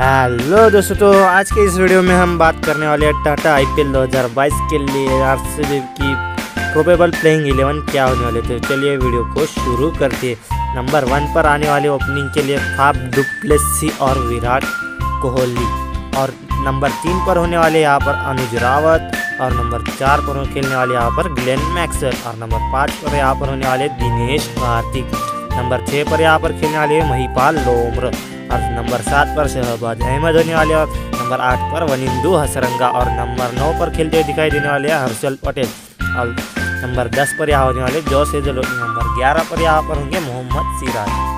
Hello दोस्तों, तो आज के इस वीडियो में हम बात करने वाले हैं टाटा आईपीएल 2022 के लिए आरसीबी की प्रोबेबल प्लेइंग 11 क्या होने वाले थे। चलिए वीडियो को शुरू करते हैं। नंबर 1 पर आने वाले ओपनिंग के लिए थाप डुप्लेसी और विराट कोहली, और नंबर 3 पर होने वाले यहाँ पर अनुज रावत, और नंबर 4 पर खेलने वाले यहाँ पर ग्लेन मैक्सवेल, और नंबर 5 पर यहाँ पर होने वाले दिनेश कार्तिक, नंबर 6 पर यहाँ पर खेलने वाले महिपाल लोहर, और नंबर 7 पर शहबाज अहमद होने वाले, और नंबर 8 पर वनिंदू हसरंगा, और नंबर 9 पर खेलते दिखाई देने वाले हर्षल पटेल, और नंबर 10 पर यहाँ होने वाले जो से जलो, नंबर 11 पर यहाँ पर होंगे मोहम्मद सिराज।